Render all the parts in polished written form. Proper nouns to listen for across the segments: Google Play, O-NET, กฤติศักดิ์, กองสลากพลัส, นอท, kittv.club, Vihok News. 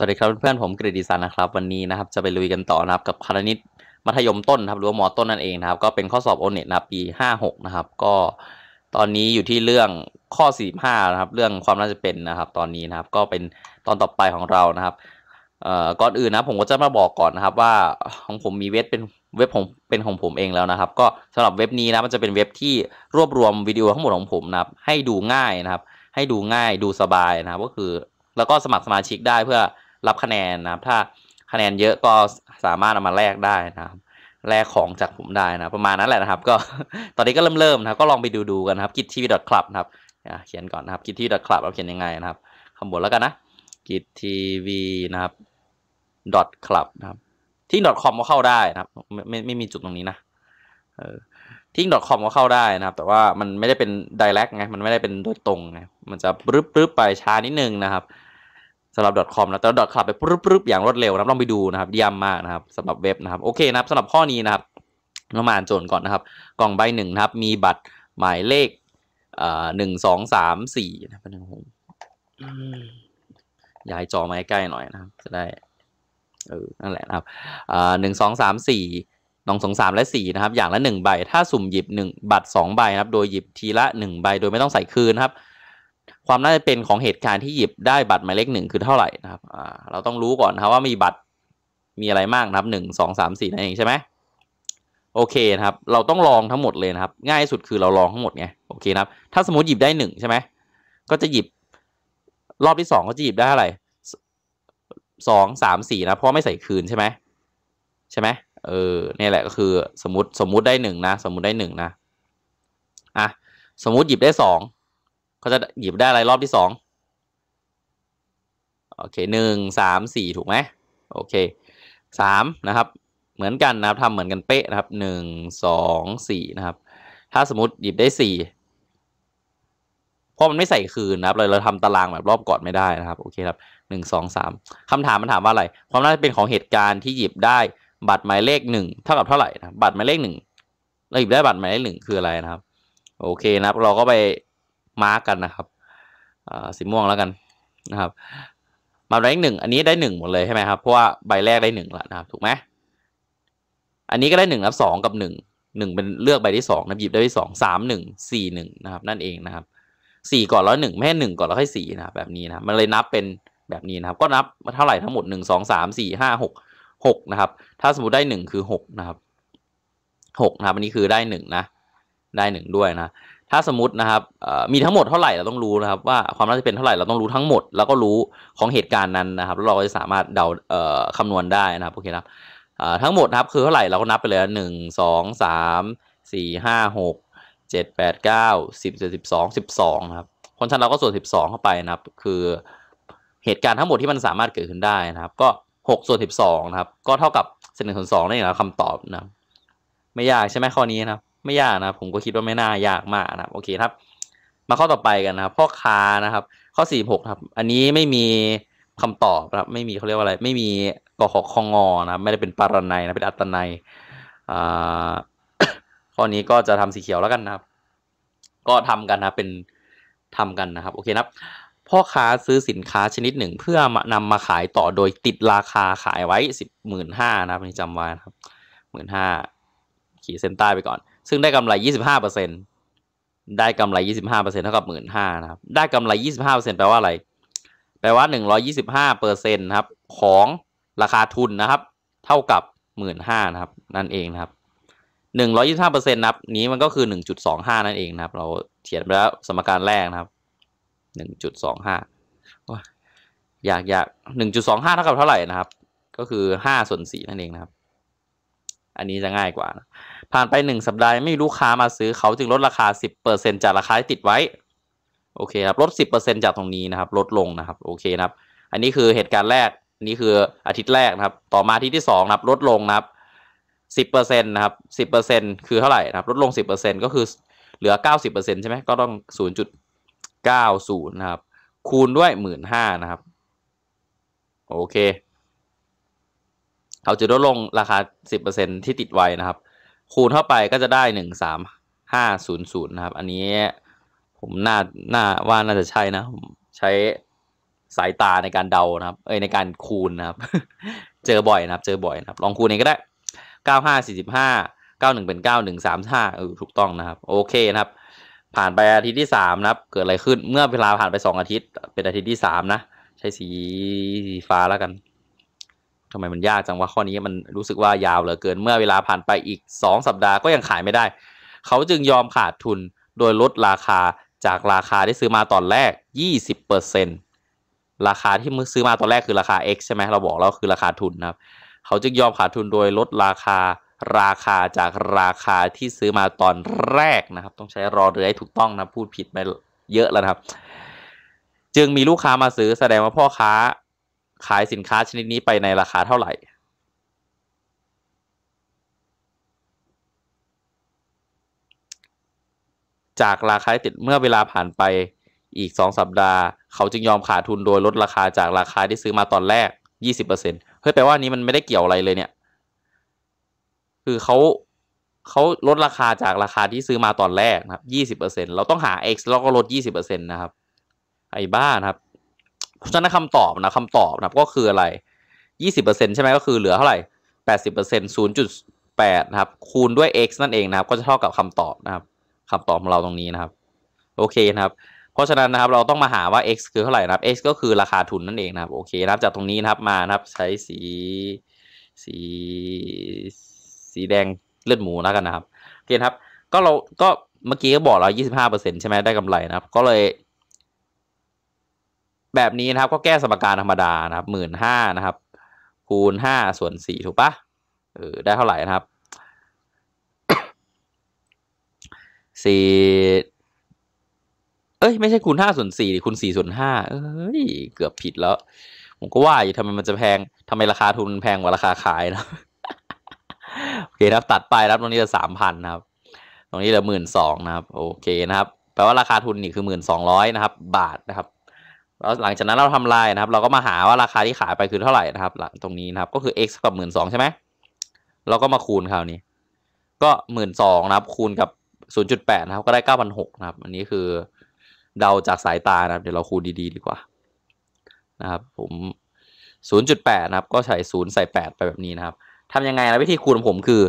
สวัสดีครับเพื่อนๆผมกฤติศักดิ์นะครับวันนี้นะครับจะไปลุยกันต่อนะครับกับคณิตมัธยมต้นครับหรือว่าม.ต้นนั่นเองนะครับก็เป็นข้อสอบ O-NET นะครับปี56นะครับก็ตอนนี้อยู่ที่เรื่องข้อ45นะครับเรื่องความน่าจะเป็นนะครับตอนนี้นะครับก็เป็นตอนต่อไปของเรานะครับก่อนอื่นนะผมก็จะมาบอกก่อนนะครับว่าของผมมีเว็บเป็นของผมเองแล้วนะครับก็สำหรับเว็บนี้นะมันจะเป็นเว็บที่รวบรวมวิดีโอทั้งหมดของผมนะครับให้ดูง่ายนะครับให้ดูง่ายดูสบายนะครับก็คือแล้วก็สมัครสมาชิกได้เพื่อรับคะแนนนะครับถ้าคะแนนเยอะก็สามารถเอามาแลกได้นะครับแลกของจากผมได้นะประมาณนั้นแหละนะครับก็ตอนนี้ก็เริ่มนะครับก็ลองไปดูกันนะครับ kittv.club นะครับเขียนก่อนนะครับ kittv.club เราเขียนยังไงนะครับคำบทแล้วกันนะ kittv นะครับ .club นะครับที่ .com ก็เข้าได้นะครับไม่มีจุดตรงนี้นะทิ้ง .com ก็เข้าได้นะครับแต่ว่ามันไม่ได้เป็น direct ไงมันไม่ได้เป็นโดยตรงไงมันจะปรึบไปช้านิดนึงนะครับสำหรับ .com นะแต่ .club ไปปรึบอย่างรวดเร็วนะลองไปดูนะครับเยี่ยมมากนะครับสำหรับเว็บนะครับโอเคนะครับสำหรับข้อนี้นะครับเรามาอ่านโจทย์ก่อนนะครับกล่องใบหนึ่งนะครับมีบัตรหมายเลข1234นะเป็นหงย้ายจอมาใกล้ๆหน่อยนะครับจะได้นั่นแหละนะครับ12342, 3 และ 4นะครับอย่างละ1ใบถ้าสุ่มหยิบ1บัตร2ใบนะครับโดยหยิบทีละ1ใบโดยไม่ต้องใส่คืนนะครับความน่าจะเป็นของเหตุการณ์ที่หยิบได้บัตรหมายเลข1คือเท่าไหร่นะครับเราต้องรู้ก่อนนะครับว่ามีบัตรมีอะไรมากนะครับ1, 2, 3, 4นั่นเองใช่ไหมโอเคนะครับเราต้องลองทั้งหมดเลยนะครับง่ายสุดคือเราลองทั้งหมดไงโอเคนะครับถ้าสมมติหยิบได้1ใช่ไหมก็จะหยิบรอบที่2ก็จะหยิบได้เท่าไหร่2, 3, 4นะเพราะไม่ใส่คืนใช่ไหมใช่ไหมนี่แหละก็คือสมมุติได้1นะสมมุติได้1นะอ่ะสมมุติหยิบได้2เขาจะหยิบได้อะไรรอบที่2โอเค1, 3, 4ถูกไหมโอเค3นะครับเหมือนกันนะครับทำเหมือนกันเป๊ะนะครับ1, 2, 4นะครับถ้าสมมุติหยิบได้4เพราะมันไม่ใส่คืนนะครับเราทำตารางแบบรอบก่อนไม่ได้นะครับโอเคครับ1, 2, 3คำถามมันถามว่าอะไรความน่าจะเป็นของเหตุการณ์ที่หยิบได้บัตรหมายเลข1เท่ากับเท่าไหร่นะบัตรหมายเลข1เราหยิบได้บัตรหมายเลข1คืออะไรนะครับโอเคนะครับเราก็ไปมาร์กกันนะครับสีม่วงแล้วกันนะครับบัตรหมายเลข1อันนี้ได้1หมดเลยใช่ไหมครับเพราะว่าใบแรกได้1ละนะครับถูกไหมอันนี้ก็ได้1ครับ2กับ1เป็นเลือกใบที่2นะหยิบได้ที่2 3 1 4 1นะครับนั่นเเองนะครับ4ก่อนแล้ว1ไม่ให้1ก่อนแล้วค่อย4นะแบบนี้นะมันเลยนับเป็นแบบนี้นะครับก็นับเท่าไหร่ทั้งหมด1, 2, 3, 4, 5, 6นะครับถ้าสมมติได้1คือ6นะครับ6นะครับอันนี้คือได้1นะได้1ด้วยนะถ้าสมมตินะครับมีทั้งหมดเท่าไหร่เราต้องรู้นะครับว่าความน่าจะเป็นเท่าไหร่เราต้องรู้ทั้งหมดแล้วก็รู้ของเหตุการณ์นั้นนะครับแล้วเราก็จะสามารถเดาคำนวณได้นะครับโอเคครับทั้งหมดนะครับคือเท่าไหร่เราก็นับไปเลย1, 2, 3, 4, 5, 6, 7, 8, 9, 10, 11, 12นะครับเพราะฉะนั้นเราก็ส่วน12เข้าไปนะครับคือเหตุการณ์ทั้งหมดที่มันสามารถเกิดขึ้นได้นะครับก็6/12นะครับก็เท่ากับ1/2นั่นเองนะคำตอบนะไม่ยากใช่ไหมข้อนี้นะครับไม่ยากนะผมก็คิดว่าไม่น่ายากมากนะโอเคครับมาข้อต่อไปกันนะครับพ่อค้านะครับข้อ46ครับอันนี้ไม่มีคำตอบนะครับไม่มีเขาเรียกว่าอะไรไม่มีกขคงนะครับไม่ได้เป็นปารนัยนะเป็นอัตนัยข้อนี้ก็จะทำสีเขียวแล้วกันนะครับก็ทำกันนะเป็นทำกันนะครับโอเคครับพ่อค้าซื้อสินค้าชนิดหนึ่งเพื่อนำมาขายต่อโดยติดราคาขายไว้15,000นะครับจำไว้นะครับ15,000ขีดเส้นใต้ไปก่อนซึ่งได้กำไร 25% ได้กำไร 25% เท่ากับ15,000นะครับได้กำไร 25% แปลว่าอะไรแปลว่า 125% นะครับของราคาทุนนะครับเท่ากับ 15,000 นะครับนั่นเองนะครับ 125% นับนี้มันก็คือ 1.25 นั่นเองนะครับเราเขียนไปแล้วสมการแรกนะครับ1.25อยาก 1.25 เท่ากับเท่าไหร่นะครับก็คือ5/4นั่นเองนะครับอันนี้จะง่ายกว่านะผ่านไป1สัปดาห์ไม่มีลูกค้ามาซื้อเขาจึงลดราคา 10% จากราคาที่ติดไว้โอเคครับลด 10% จากตรงนี้นะครับลดลงนะครับโอเคนะครับอันนี้คือเหตุการณ์แรกนี่คืออาทิตย์แรกนะครับต่อมาอาทิตย์ที่2นะครับลดลงนะครับ 10% นะครับ 10% คือเท่าไหร่นะครับลดลง 10% ก็คือเหลือ 90% ใช่ไหมก็ต้อง 0.90 นะครับคูณด้วย 15,000 นะครับโอเคเขาจะลดลงราคา 10% ที่ติดไว้นะครับคูณเข้าไปก็จะได้ 13500 นะครับอันนี้ผมน่าว่าน่าจะใช่นะผมใช้ สายตาในการเดานะครับในการคูณนะครับ เจอบ่อยนะครับลองคูณเองก็ได้95 45 91เป็น91 35ถูกต้องนะครับโอเคนะครับผ่านไปอาทิตย์ที่3นะครับเกิดอะไรขึ้นเมื่อเวลาผ่านไป2อาทิตย์เป็นอาทิตย์ที่3นะใช้สีฟ้าแล้วกันทำไมมันยากจังว่าข้อนี้มันรู้สึกว่ายาวเหลือเกินเมื่อเวลาผ่านไปอีก2สัปดาห์ก็ยังขายไม่ได้เขาจึงยอมขาดทุนโดยลดราคาจากราคาที่ซื้อมาตอนแรก 20% ราคาที่ซื้อมาตอนแรกคือราคา x ใช่ไหมเราบอกแล้วคือราคาทุนนะครับเขาจึงยอมขาดทุนโดยลดราคาจากราคาที่ซื้อมาตอนแรกนะครับต้องใช้รอเรือให้ถูกต้องนะพูดผิดไปเยอะแล้วนะครับจึงมีลูกค้ามาซื้อแสดงว่าพ่อค้าขายสินค้าชนิดนี้ไปในราคาเท่าไหร่จากราคาติดเมื่อเวลาผ่านไปอีก2สัปดาห์เขาจึงยอมขาดทุนโดยลดราคาจากราคาที่ซื้อมาตอนแรก 20% เฮ้ยแปลว่านี้มันไม่ได้เกี่ยวอะไรเลยเนี่ยคือเขาลดราคาจากราคาที่ซื้อมาตอนแรกนะครับ 20% เราต้องหา x แล้วก็ลด 20% นะครับไอ้บ้านะครับเพราะฉะนั้นคำตอบนะก็คืออะไร 20% ใช่ไหมก็คือเหลือเท่าไหร่ 80% 0.8 นะครับคูณด้วย x นั่นเองนะครับก็จะเท่ากับคำตอบนะครับคำตอบของเราตรงนี้นะครับโอเคนะครับเพราะฉะนั้นนะครับเราต้องมาหาว่า x คือเท่าไหร่นะครับ x ก็คือราคาทุนนั่นเองนะครับโอเคนะครับจากตรงนี้นะครับมานะครับใช้สีแดงเลือดหมูแล้วกันนะครับโอเคครับก็เราก็เมื่อกี้ก็บอกเรา 25% ใช่ไหมได้กำไรนะครับก็เลยแบบนี้นะครับก็แก้สมการธรรมดานะครับ 15,000 นะครับคูณ 5 ส่วน 4 ถูกปะได้เท่าไหร่นะครับ 4 ไม่ใช่คูณ 5 ส่วน 4 คูณ 4 ส่วน 5 เกือบผิดแล้วผมก็ว่าอยู่ทำไมมันจะแพงทำไมราคาทุนแพงกว่าราคาขายนะโอเคนะครับตัดไปครับตรงนี้จะ 3,000 นะครับตรงนี้จะ 12,000 นะครับโอเคนะครับแปลว่าราคาทุนนี่คือ 1,200 นะครับบาทนะครับแล้วหลังจากนั้นเราทำลายนะครับเราก็มาหาว่าราคาที่ขายไปคือเท่าไหร่นะครับตรงนี้นะครับก็คือ x กับ 12,000 ใช่ไหมเราก็มาคูณคราวนี้ก็ 12,000 นะครับคูณกับ 0.8 นะครับก็ได้ 9,600 นะครับอันนี้คือเดาจากสายตานะครับเดี๋ยวเราคูณดีๆดีกว่านะครับผม 0.8 นะครับก็ใส่0ใส่8ไปแบบนี้นะครับทำยังไงนะวิธีคูณของผมคือ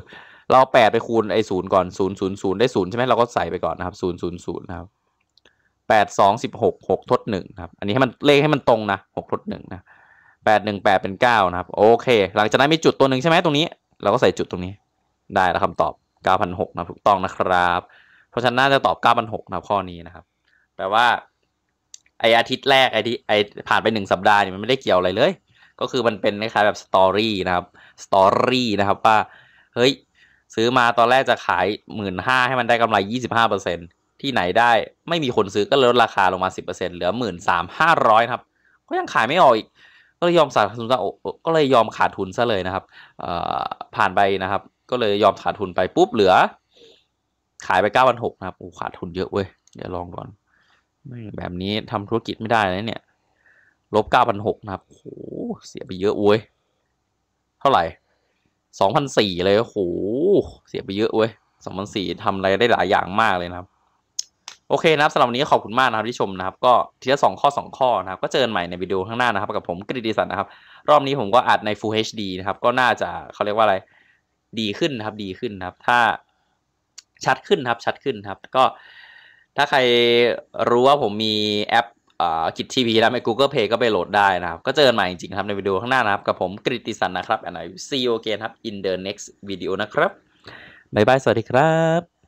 เรา8ไปคูณไอ้0ก่อน000ได้0ใช่ไหมเราก็ใส่ไปก่อนนะครับ000นะครับ8 2 16 6 ทด 1นะครับอันนี้ให้มันเลขให้มันตรงนะ6 ทด 1นะ8 1 8เป็น9นะครับโอเคหลังจากนั้นมีจุดตัวหนึ่งใช่ไหมตรงนี้เราก็ใส่จุดตรงนี้ได้แล้วคำตอบ 9,600 นะถูกต้องนะครับเพราะฉะนั้นน่าจะตอบ 9,600 นะข้อนี้นะครับแปลว่าไออาทิตย์แรกไอผ่านไป1สัปดาห์เนี่ยมันไม่ได้เกี่ยวอะไรเลยก็คือมันเป็นคล้ายๆแบบสตอรี่นะครับว่าเฮ้ยซื้อมาตอนแรกจะขาย 15,000 ให้มันได้กำไร 25%ที่ไหนได้ไม่มีคนซื้อก็ลดราคาลงมา 10% เหลือ 13,500 นะครับก็ยังขายไม่ออกอีกก็เลยยอมขาดทุนซะเลยนะครับผ่านไปนะครับก็เลยยอมขาดทุนไปปุ๊บเหลือขายไป 9,600 นะครับขาดทุนเยอะเว้ยเดี๋ยวลองก่อนแบบนี้ทำธุรกิจไม่ได้นะเนี่ยลบ 9,600 นะครับโหเสียไปเยอะเว้ยเท่าไหร่ 2,400 เลยโหเสียไปเยอะเว้ย 2,400 ทำอะไรได้หลายอย่างมากเลยนะครับโอเคนะครับสำหรับวันนี้ขอบคุณมากนะครับที่ชมนะครับก็ทีละ2 ข้อนะครับก็เจอกันใหม่ในวิดีโอข้างหน้านะครับกับผมกฤติศักดิ์นะครับรอบนี้ผมก็อัดใน Full HD นะครับก็น่าจะเขาเรียกว่าอะไรดีขึ้นนะครับถ้าชัดขึ้นครับก็ถ้าใครรู้ว่าผมมีแอปกิจทีวีแล้วใน Google Play ก็ไปโหลดได้นะครับก็เจอกันใหม่จริงๆครับในวิดีโอข้างหน้านะครับกับผมกฤติศักดิ์นะครับ and I see you again ครับ in the next video นะครับบ๊ายบายสวัสดีครับ